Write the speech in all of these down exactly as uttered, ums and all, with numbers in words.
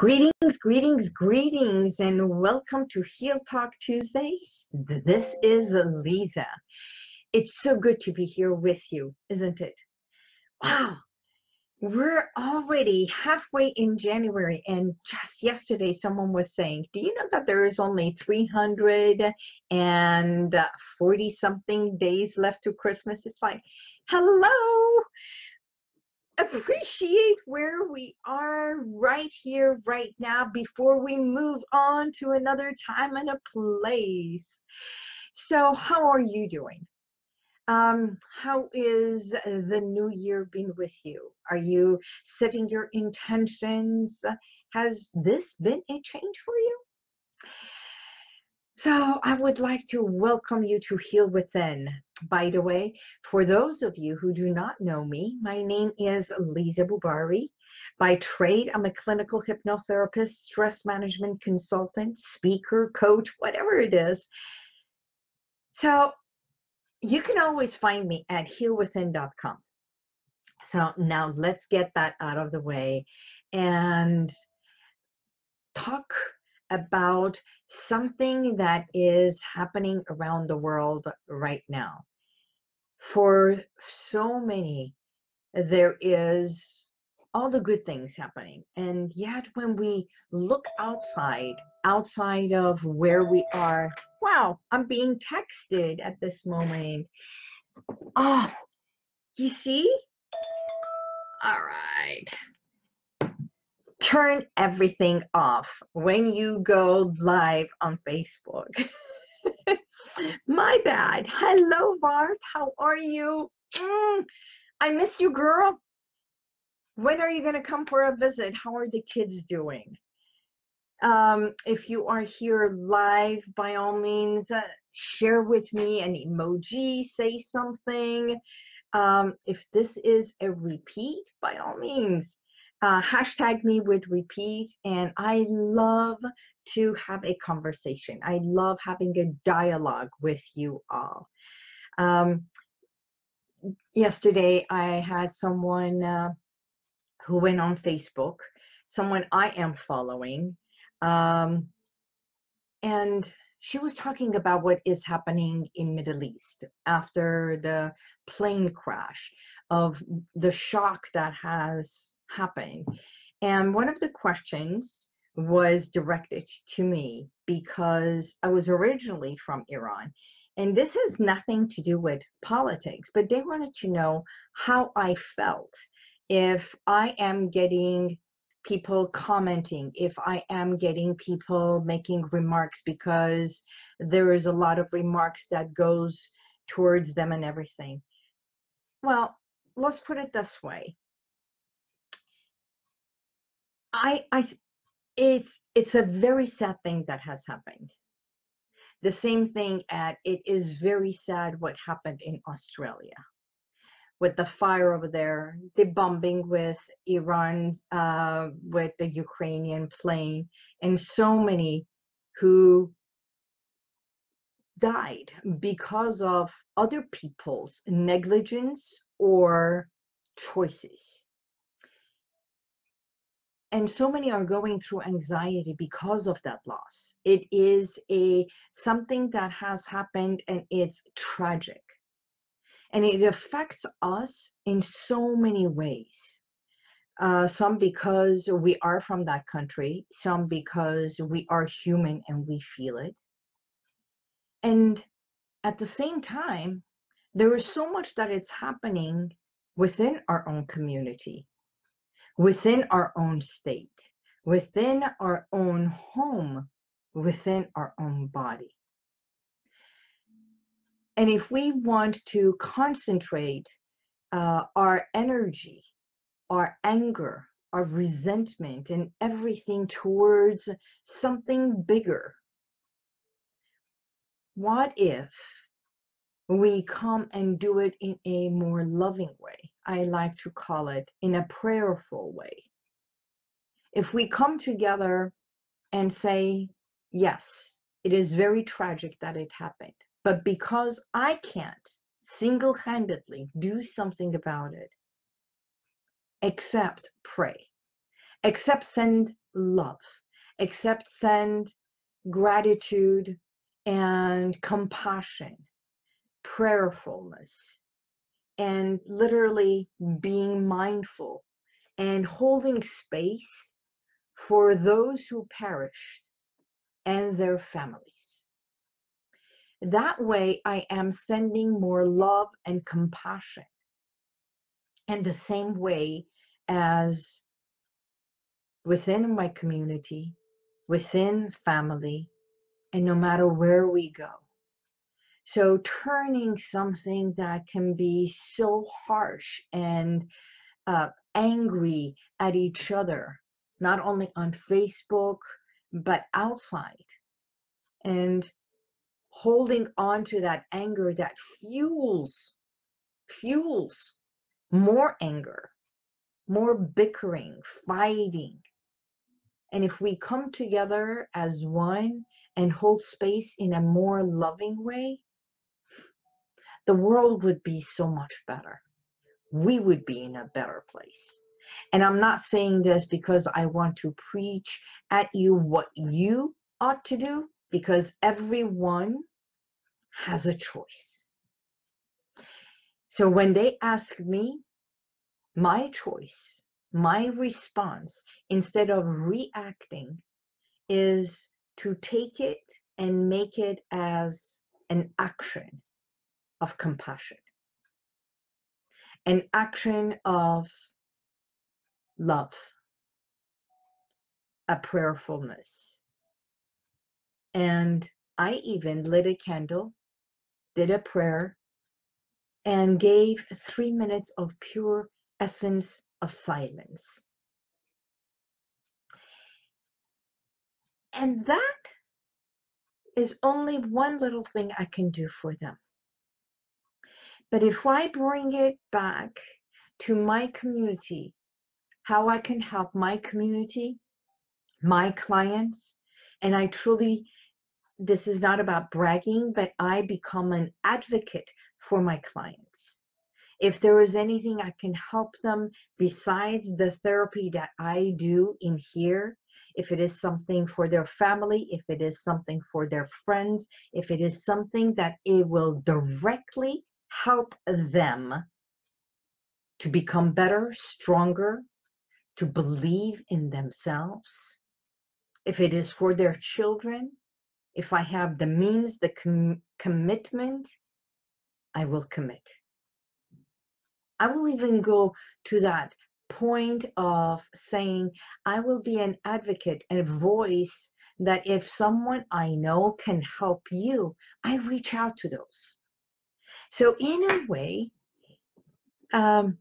Greetings, greetings, greetings, and welcome to Heal Talk Tuesdays. This is Liza. It's so good to be here with you, isn't it? Wow, we're already halfway in January, and just yesterday someone was saying, do you know that there is only three hundred forty something days left to Christmas? It's like, hello! Appreciate where we are right here, right now, before we move on to another time and a place. So how are you doing? Um, how is the new year been with you? Are you setting your intentions? Has this been a change for you? So I would like to welcome you to Heal Within. By the way, for those of you who do not know me, my name is Liza Boubari. By trade, I'm a clinical hypnotherapist, stress management consultant, speaker, coach, whatever it is. So you can always find me at heal within dot com. So now let's get that out of the way and talk about something that is happening around the world right now. For so many, there is all the good things happening. And yet when we look outside, outside of where we are, wow, I'm being texted at this moment. Oh, you see? All right. Turn everything off when you go live on Facebook. My bad. Hello, Bart. How are you? Mm, I miss you, girl. When are you going to come for a visit? How are the kids doing? Um, if you are here live, by all means, uh, share with me an emoji, say something. Um, if this is a repeat, by all means, Uh, hashtag me with repeat, and I love to have a conversation. I love having a dialogue with you all. Um, yesterday, I had someone uh, who went on Facebook, someone I am following, um, and she was talking about what is happening in Middle East after the plane crash, of the shock that has happen. And one of the questions was directed to me because I was originally from Iran, and this has nothing to do with politics, but they wanted to know how I felt if I am getting people commenting, if I am getting people making remarks, because there is a lot of remarks that goes towards them and everything. Well, let's put it this way. I, I, it's, it's a very sad thing that has happened. The same thing at, it is very sad what happened in Australia with the fire over there, the bombing with Iran, uh, with the Ukrainian plane, and so many who died because of other people's negligence or choices. And so many are going through anxiety because of that loss. It is a something that has happened, and it's tragic. And it affects us in so many ways. Uh, some because we are from that country, some because we are human and we feel it. And at the same time, there is so much that it's happening within our own community, within our own state, within our own home, within our own body. And if we want to concentrate uh, our energy, our anger, our resentment, and everything towards something bigger, what if we come and do it in a more loving way? I like to call it in a prayerful way. If we come together and say, yes, it is very tragic that it happened, but because I can't single-handedly do something about it, except pray, except send love, acceptance and gratitude and compassion, prayerfulness, and literally being mindful and holding space for those who perished and their families. That way, I am sending more love and compassion. And the same way as within my community, within family, and no matter where we go. So turning something that can be so harsh and uh, angry at each other, not only on Facebook, but outside, and holding on to that anger that fuels, fuels more anger, more bickering, fighting. And if we come together as one and hold space in a more loving way, the world would be so much better. We would be in a better place. And I'm not saying this because I want to preach at you what you ought to do, because everyone has a choice. So when they ask me, my choice, my response, instead of reacting, is to take it and make it as an action of compassion, an action of love, a prayerfulness. And I even lit a candle, did a prayer, and gave three minutes of pure essence of silence. And that is only one little thing I can do for them. But if I bring it back to my community, how I can help my community, my clients, and I truly, this is not about bragging, but I become an advocate for my clients. If there is anything I can help them besides the therapy that I do in here, if it is something for their family, if it is something for their friends, if it is something that it will directly help them to become better, stronger, to believe in themselves, if it is for their children, if I have the means, the com- commitment, I will commit. I will even go to that point of saying, I will be an advocate and a voice that if someone I know can help you, I reach out to those. So in a way, um,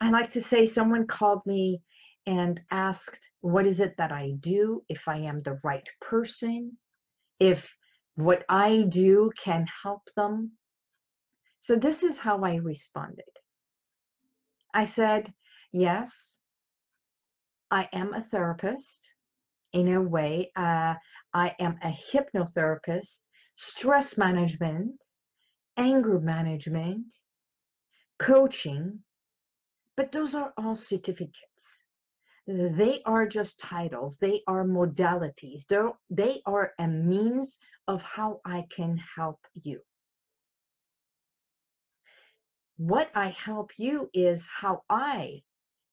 I like to say, someone called me and asked, what is it that I do, if I am the right person, if what I do can help them. So this is how I responded. I said, yes, I am a therapist. In a way, uh, I am a hypnotherapist, stress management, anger management, coaching, but those are all certificates. They are just titles. They are modalities. They're, they are a means of how I can help you. What I help you is how I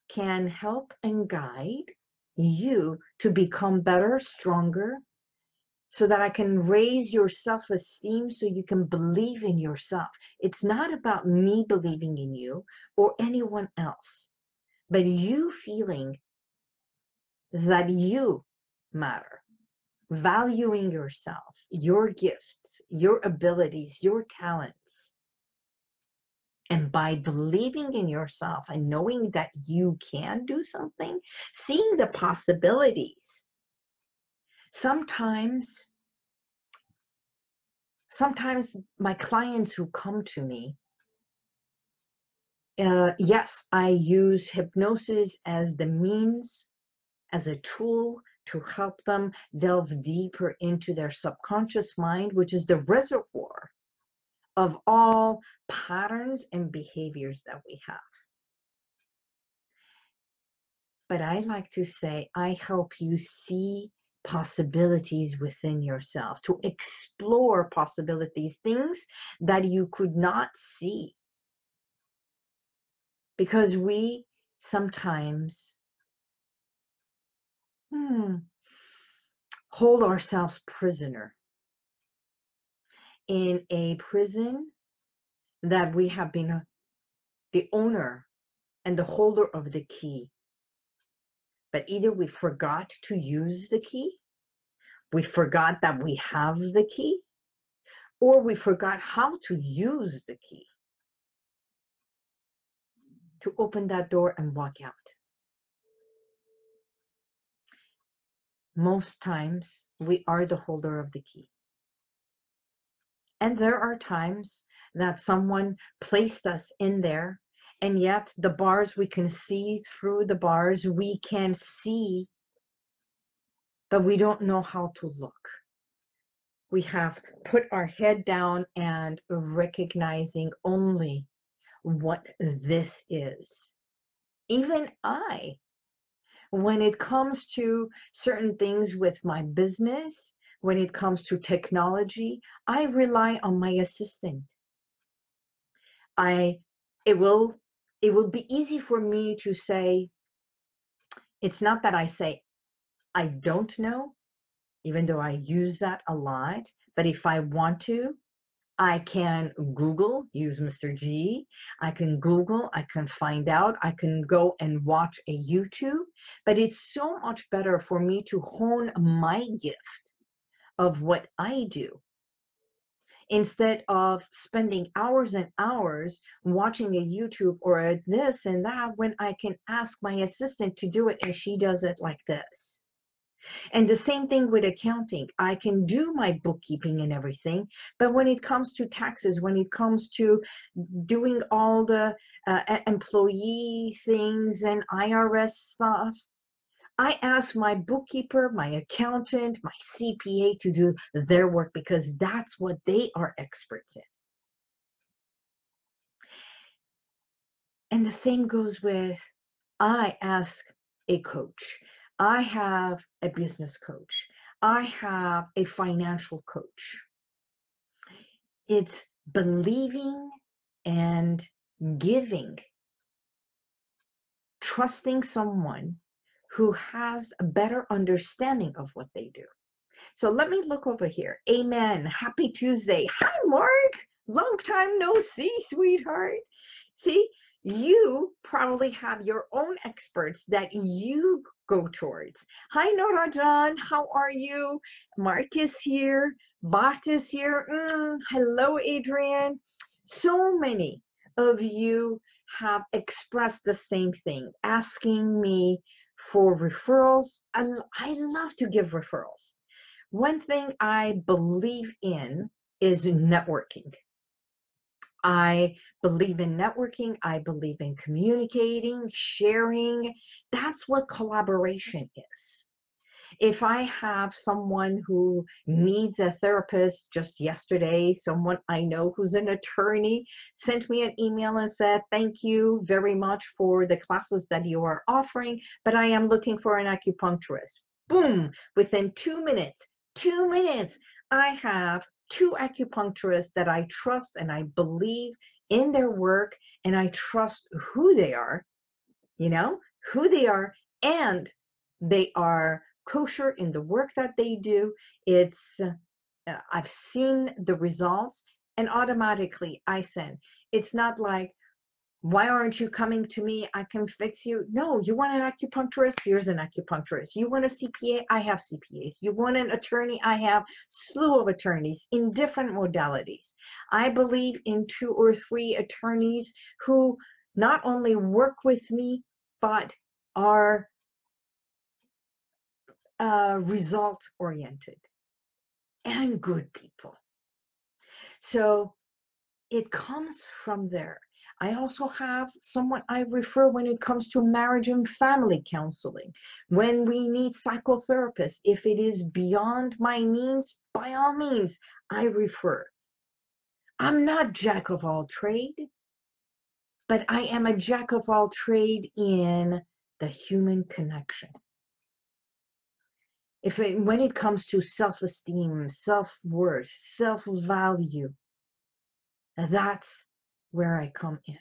can help and guide you to become better, stronger, so that I can raise your self-esteem so you can believe in yourself. It's not about me believing in you or anyone else, but you feeling that you matter, valuing yourself, your gifts, your abilities, your talents. And by believing in yourself and knowing that you can do something, seeing the possibilities, sometimes, sometimes my clients who come to me, uh, yes, I use hypnosis as the means, as a tool to help them delve deeper into their subconscious mind, which is the reservoir of all patterns and behaviors that we have. But I like to say, I help you see possibilities within yourself, to explore possibilities, things that you could not see. Because we sometimes hmm, hold ourselves prisoner in a prison that we have been the owner and the holder of the key. But either we forgot to use the key, we forgot that we have the key, or we forgot how to use the key to open that door and walk out. Most times, we are the holder of the key. And there are times that someone placed us in there, and yet the bars, we can see through the bars, we can see, but we don't know how to look. We have put our head down and recognizing only what this is. Even I, when it comes to certain things with my business, when it comes to technology, I rely on my assistant. I, it will, it will be easy for me to say, it's not that I say, I don't know, even though I use that a lot, but if I want to, I can Google, use Mister G, I can Google, I can find out, I can go and watch a YouTube, but it's so much better for me to hone my gift of what I do instead of spending hours and hours watching a YouTube or a this and that when I can ask my assistant to do it and she does it like this. And the same thing with accounting. I can do my bookkeeping and everything, but when it comes to taxes, when it comes to doing all the uh, employee things and I R S stuff, I ask my bookkeeper, my accountant, my C P A to do their work because that's what they are experts in. And the same goes with, I ask a coach. I have a business coach. I have a financial coach. It's believing and giving, trusting someone who has a better understanding of what they do. So let me look over here. Amen. Happy Tuesday. Hi, Mark. Long time no see, sweetheart. See, you probably have your own experts that you go towards. Hi, Nora John. How are you? Mark is here. Bart is here. Mm, hello, Adrian. So many of you have expressed the same thing, asking me for referrals. I, I love to give referrals. One thing I believe in is networking. I believe in networking. I believe in communicating, sharing. That's what collaboration is. If I have someone who needs a therapist, just yesterday, someone I know who's an attorney sent me an email and said, thank you very much for the classes that you are offering, but I am looking for an acupuncturist. Boom, within two minutes, two minutes, I have two acupuncturists that I trust and I believe in their work and I trust who they are, you know, who they are, and they are kosher in the work that they do. It's, uh, I've seen the results and automatically I send. It's not like, why aren't you coming to me? I can fix you. No, you want an acupuncturist? Here's an acupuncturist. You want a C P A? I have C P As. You want an attorney? I have slew of attorneys in different modalities. I believe in two or three attorneys who not only work with me, but are uh, result-oriented and good people. So it comes from there. I also have someone I refer when it comes to marriage and family counseling, when we need psychotherapists. If it is beyond my means, by all means, I refer. I'm not jack of all trade, but I am a jack of all trade in the human connection. If it, when it comes to self-esteem, self-worth, self-value, that's where I come in.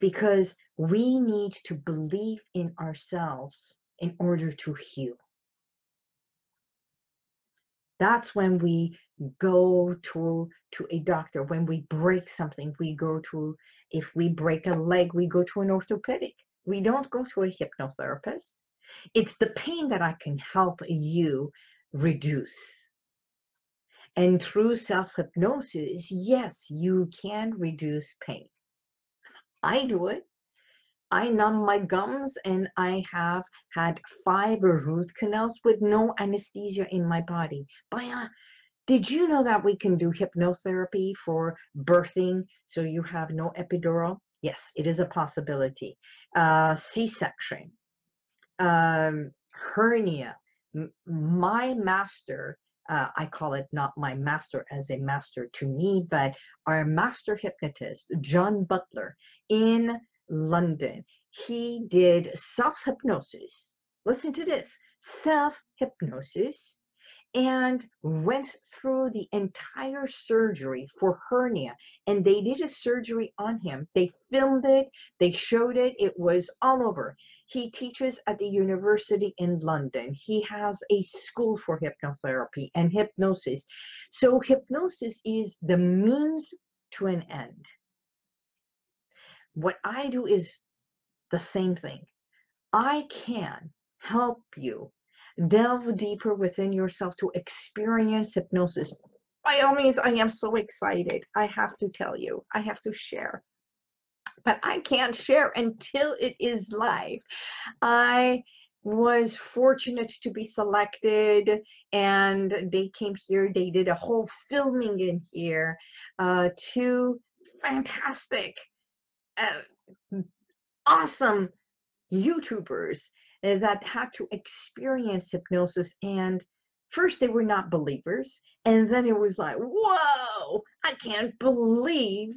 Because we need to believe in ourselves in order to heal. That's when we go to, to a doctor. When we break something, we go to, if we break a leg, we go to an orthopedic. We don't go to a hypnotherapist. It's the pain that I can help you reduce. And through self-hypnosis, yes, you can reduce pain. I do it. I numb my gums, and I have had five root canals with no anesthesia in my body. But uh, did you know that we can do hypnotherapy for birthing so you have no epidural? Yes, it is a possibility. Uh, C-section, um, hernia. M my master, uh, I call it not my master as a master to me, but our master hypnotist, John Butler, in London, he did self-hypnosis. Listen to this, self-hypnosis, and went through the entire surgery for hernia. And they did a surgery on him. They filmed it, they showed it, it was all over. He teaches at the university in London. He has a school for hypnotherapy and hypnosis. So hypnosis is the means to an end. What I do is the same thing. I can help you delve deeper within yourself to experience hypnosis. By all means, I am so excited. I have to tell you, I have to share. But I can't share until it is live. I was fortunate to be selected, and they came here. They did a whole filming in here. Uh, two fantastic Uh, awesome YouTubers that had to experience hypnosis, and first they were not believers, and then it was like, whoa, I can't believe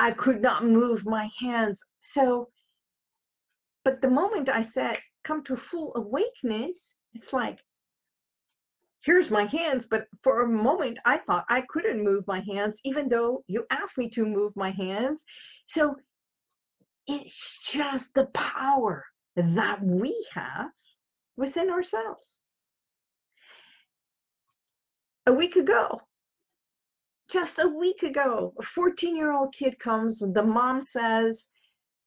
I could not move my hands. So, but the moment I said, come to full awakeness, it's like, here's my hands, but for a moment I thought I couldn't move my hands, even though you asked me to move my hands. So it's just the power that we have within ourselves. A week ago, just a week ago, a fourteen-year-old kid comes, the mom says,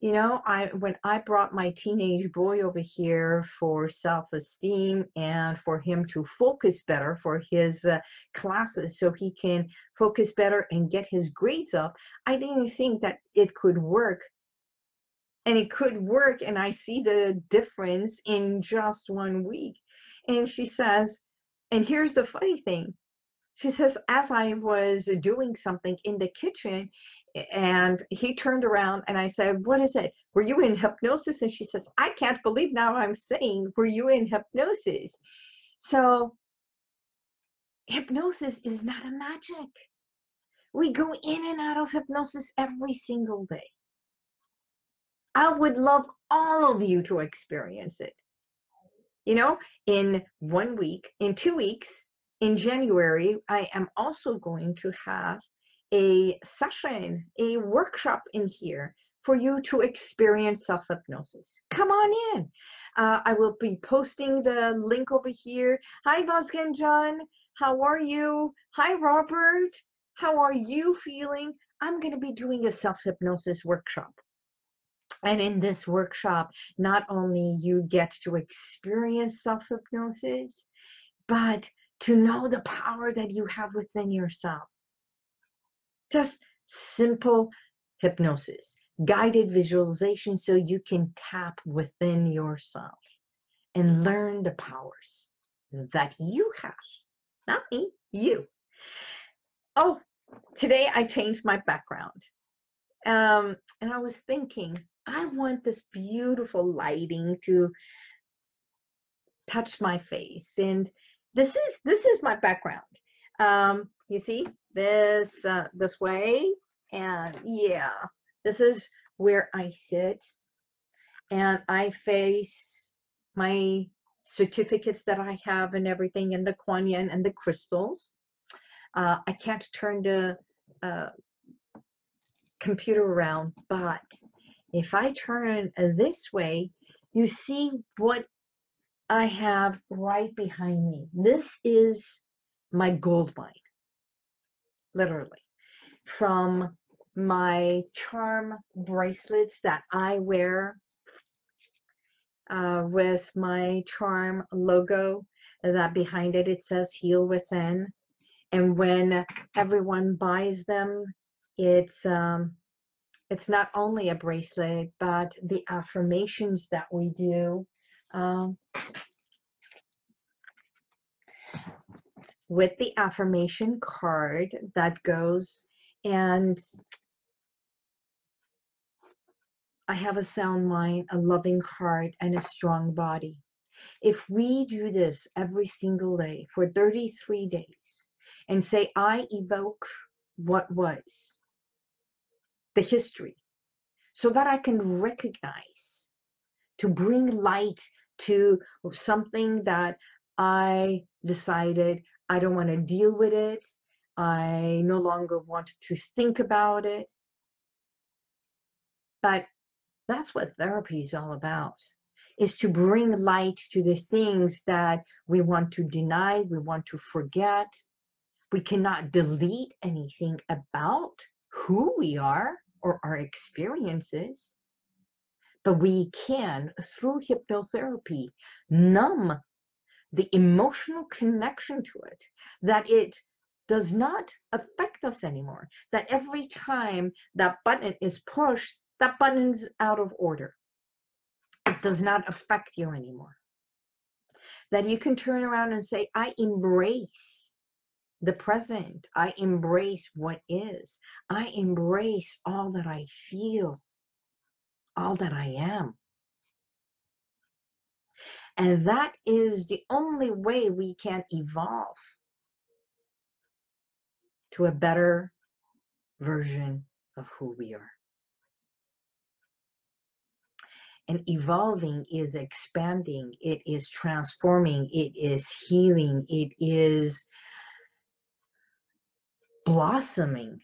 you know, I when I brought my teenage boy over here for self-esteem and for him to focus better for his uh, classes so he can focus better and get his grades up, I didn't think that it could work. And it could work, and I see the difference in just one week. And she says, and here's the funny thing. She says, as I was doing something in the kitchen, and he turned around and I said, what is it? Were you in hypnosis? And she says, I can't believe now I'm saying, were you in hypnosis? So hypnosis is not a magic. We go in and out of hypnosis every single day. I would love all of you to experience it. You know, in one week, in two weeks, in January, I am also going to have a session, a workshop in here for you to experience self-hypnosis. Come on in. Uh, I will be posting the link over here. Hi, Vasgan John. How are you? Hi, Robert. How are you feeling? I'm going to be doing a self-hypnosis workshop. And in this workshop, not only you get to experience self-hypnosis, but to know the power that you have within yourself. Just simple hypnosis, guided visualization so you can tap within yourself and learn the powers that you have. Not me, you. Oh, today I changed my background. Um, and I was thinking, I want this beautiful lighting to touch my face. And this is, this is my background. Um, you see? This uh, this way, and yeah, this is where I sit. and I face my certificates that I have and everything, and the Kuan Yin and the crystals. Uh, I can't turn the uh, computer around, but if I turn this way, you see what I have right behind me. This is my gold mine, literally, from my charm bracelets that I wear uh, with my charm logo, that behind it, it says Heal Within. And when everyone buys them, it's um, it's not only a bracelet, but the affirmations that we do um, with the affirmation card that goes, and I have a sound mind, a loving heart, and a strong body. If we do this every single day for thirty-three days and say, I evoke what was, the history, so that I can recognize, to bring light to something that I decided I don't want to deal with it, I no longer want to think about it. But that's what therapy is all about, is to bring light to the things that we want to deny, we want to forget. We cannot delete anything about who we are or our experiences, but we can, through hypnotherapy, numb the emotional connection to it, that it does not affect us anymore, that every time that button is pushed, that button's out of order. It does not affect you anymore. That you can turn around and say, I embrace the present. I embrace what is. I embrace all that I feel, all that I am. And that is the only way we can evolve to a better version of who we are. And evolving is expanding. It is transforming. It is healing. It is blossoming.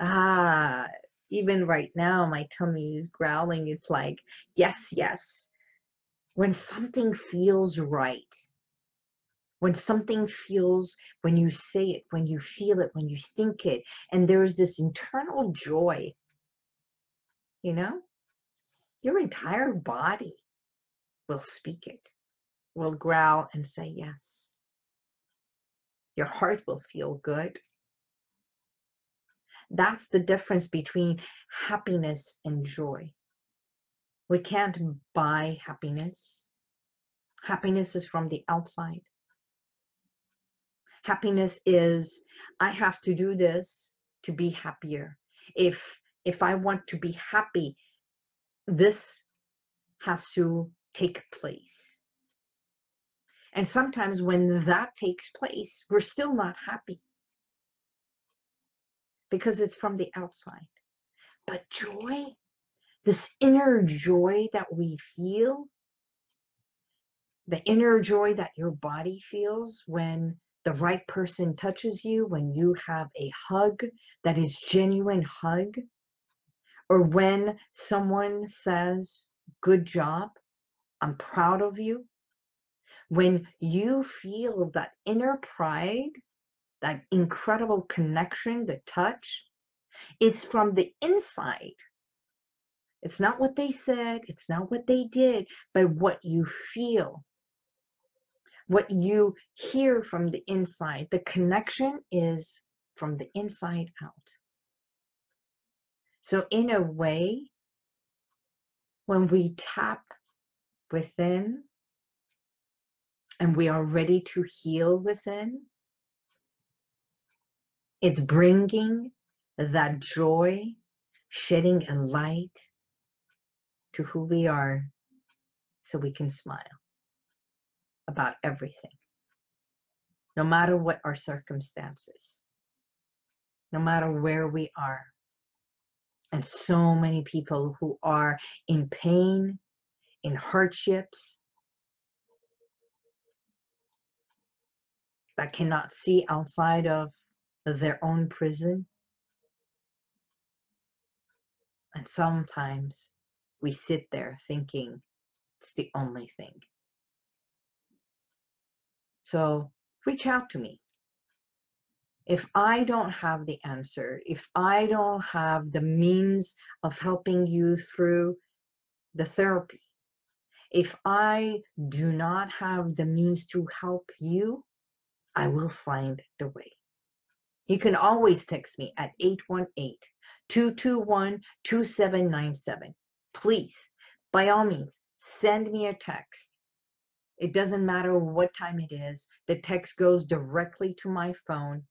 Ah, even right now, my tummy is growling. It's like, yes, yes. When something feels right, when something feels, when you say it, when you feel it, when you think it, and there's this internal joy, you know, your entire body will speak it, will growl and say yes. Your heart will feel good. That's the difference between happiness and joy. We can't buy happiness. Happiness is from the outside. Happiness is, I have to do this to be happier. If, if I want to be happy, this has to take place. And sometimes when that takes place, we're still not happy because it's from the outside. But joy, this inner joy that we feel, the inner joy that your body feels when the right person touches you, when you have a hug that is genuine hug, or when someone says, good job, I'm proud of you. When you feel that inner pride, that incredible connection, the touch, it's from the inside. It's not what they said, it's not what they did, but what you feel, what you hear from the inside. The connection is from the inside out. So in a way, when we tap within, and we are ready to heal within, it's bringing that joy, shedding a light to who we are so we can smile about everything. No matter what our circumstances, no matter where we are, And so many people who are in pain, in hardships, that cannot see outside of their own prison. And sometimes we sit there thinking it's the only thing. So reach out to me. If I don't have the answer, if I don't have the means of helping you through the therapy, if I do not have the means to help you, I will find the way. You can always text me at eight one eight, two two one, two seven nine seven. Please, by all means, send me a text. It doesn't matter what time it is. The text goes directly to my phone.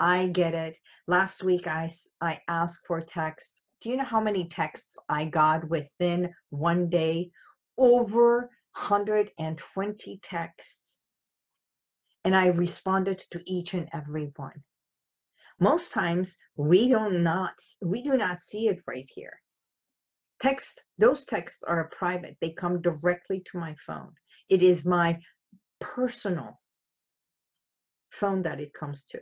I get it. Last week, I, I asked for text. Do you know how many texts I got within one day? Over one hundred twenty texts. And I responded to each and every one. Most times, we, don't not, we do not see it right here. Text, those texts are private. They come directly to my phone. It is my personal phone that it comes to.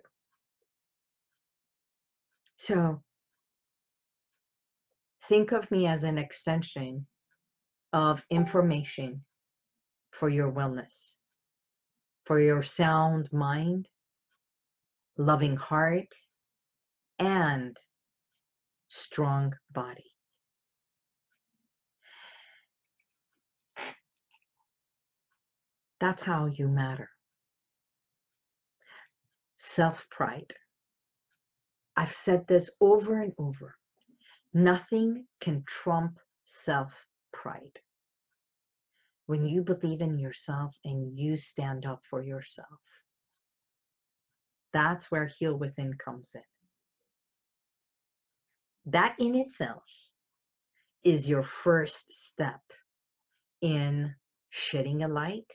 So think of me as an extension of information for your wellness, for your sound mind, loving heart, and strong body. That's how you matter. Self-pride. I've said this over and over. Nothing can trump self-pride. When you believe in yourself and you stand up for yourself, that's where Heal Within comes in. That in itself is your first step in shedding a light,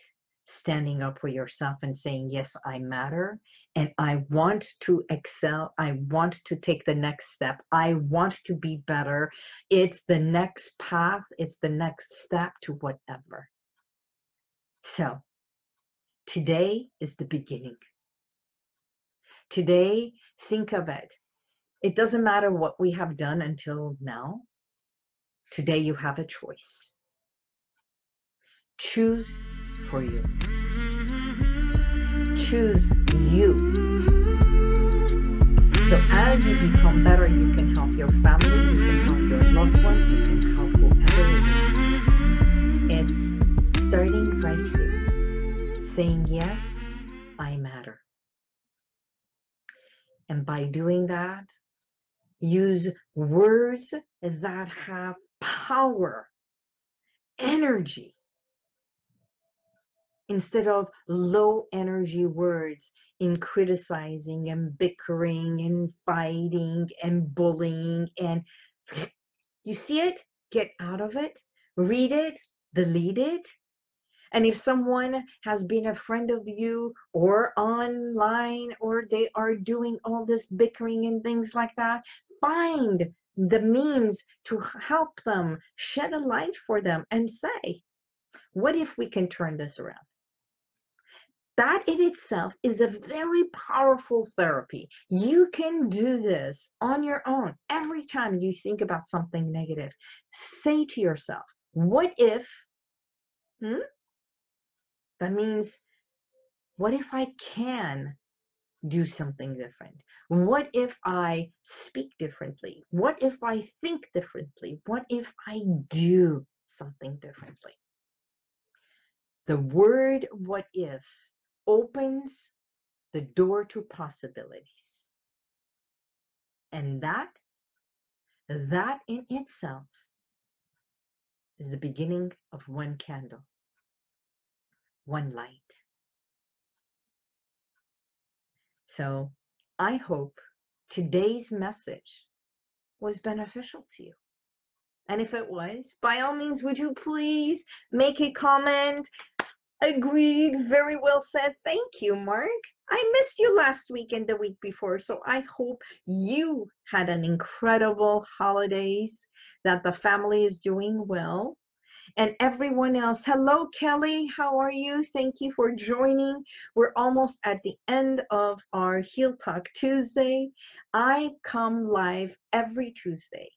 standing up for yourself and saying, yes, I matter, and I want to excel. I want to take the next step. I want to be better. It's the next path. It's the next step to whatever. So today is the beginning. Today, think of it. It doesn't matter what we have done until now. Today, you have a choice. Choose for you. Choose you. So as you become better, you can help your family, you can help your loved ones, you can help whoever it is. It's starting right here, saying, yes, I matter. And by doing that, use words that have power, energy, instead of low energy words in criticizing and bickering and fighting and bullying. And you see it, get out of it, read it, delete it. And if someone has been a friend of you or online, or they are doing all this bickering and things like that, find the means to help them, shed a light for them and say, what if we can turn this around? That in itself is a very powerful therapy. You can do this on your own. Every time you think about something negative, say to yourself, what if, hmm? That means, what if I can do something different? What if I speak differently? What if I think differently? What if I do something differently? The word what if opens the door to possibilities. And that, that in itself is the beginning of one candle, one light. So I hope today's message was beneficial to you. And if it was, by all means, would you please make a comment? Agreed. Very well said. Thank you, Mark. I missed you last week and the week before, so I hope you had an incredible holidays, that the family is doing well. And everyone else, hello, Kelly, how are you? Thank you for joining. We're almost at the end of our Heal Talk Tuesday. I come live every Tuesday.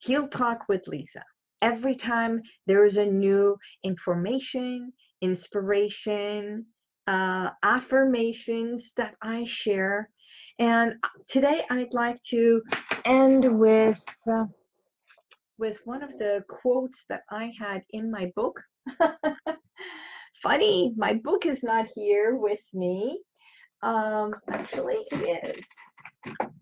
Heal Talk with Liza. Every time there is a new information, inspiration, uh, affirmations that I share. And today I'd like to end with... Uh, with one of the quotes that I had in my book. Funny, my book is not here with me. Um, actually, it is.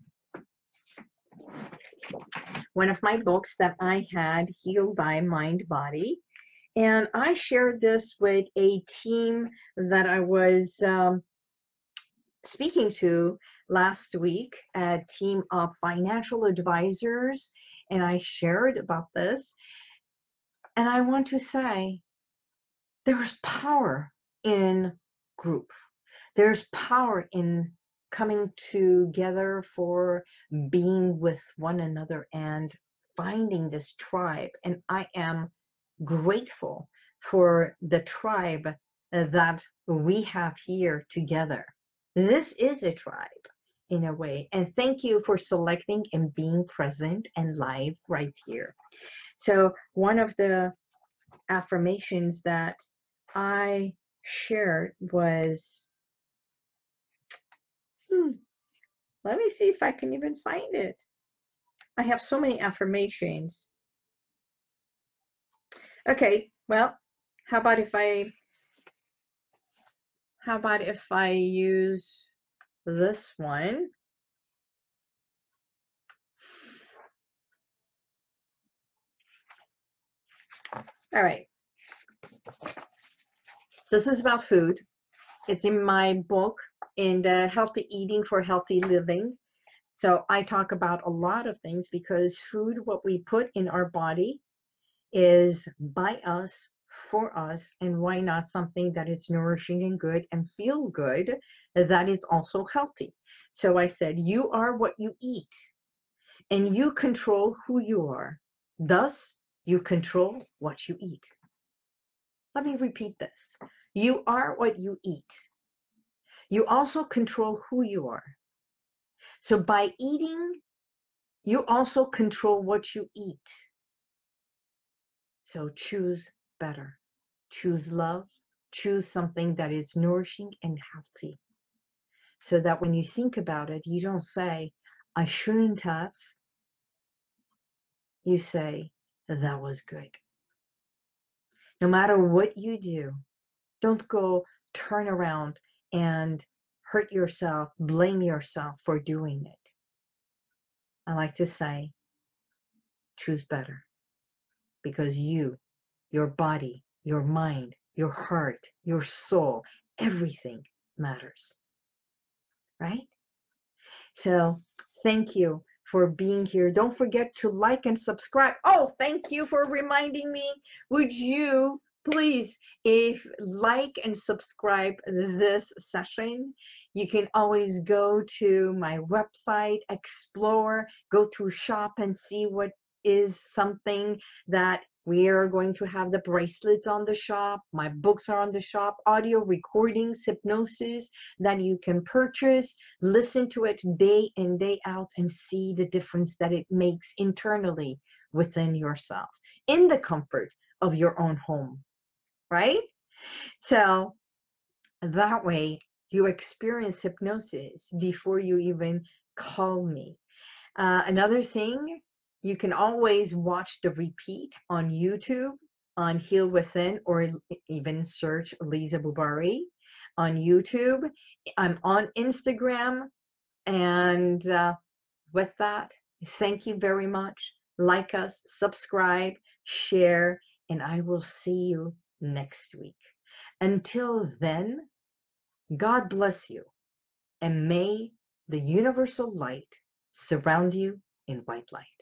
One of my books that I had, Heal Thy Mind Body. And I shared this with a team that I was um, speaking to last week, a team of financial advisors. And I shared about this, and I want to say there's power in group. There's power in coming together for being with one another and finding this tribe. And I am grateful for the tribe that we have here together. This is a tribe, in a way. And thank you for selecting and being present and live right here. So one of the affirmations that I shared was, hmm, let me see if I can even find it. I have so many affirmations. Okay, well, how about if I, how about if I use this one. All right. This is about food. It's in my book, in the Healthy Eating for Healthy Living. So I talk about a lot of things because food, what we put in our body, is by us, for us, and why not something that is nourishing and good and feel good, that is also healthy. So I said, you are what you eat, and you control who you are. Thus, you control what you eat. Let me repeat this. You are what you eat. You also control who you are. So by eating, you also control what you eat. So choose better. Choose love. Choose something that is nourishing and healthy, so that when you think about it, you don't say, I shouldn't have. You say, that was good. No matter what you do, don't go turn around and hurt yourself, blame yourself for doing it. I like to say, choose better, because you, your body, your mind, your heart, your soul, everything matters, right? So thank you for being here. Don't forget to like and subscribe. Oh, thank you for reminding me. Would you please, if like and subscribe this session? You can always go to my website, explore, go to shop and see what is something that we are going to have. The bracelets on the shop, my books are on the shop, audio recordings, hypnosis that you can purchase, listen to it day in, day out, and see the difference that it makes internally within yourself, in the comfort of your own home, right? So that way you experience hypnosis before you even call me. Uh, another thing, you can always watch the repeat on YouTube, on Heal Within, or even search Liza Boubari on YouTube. I'm on Instagram. And uh, with that, thank you very much. Like us, subscribe, share, and I will see you next week. Until then, God bless you, and may the universal light surround you in white light.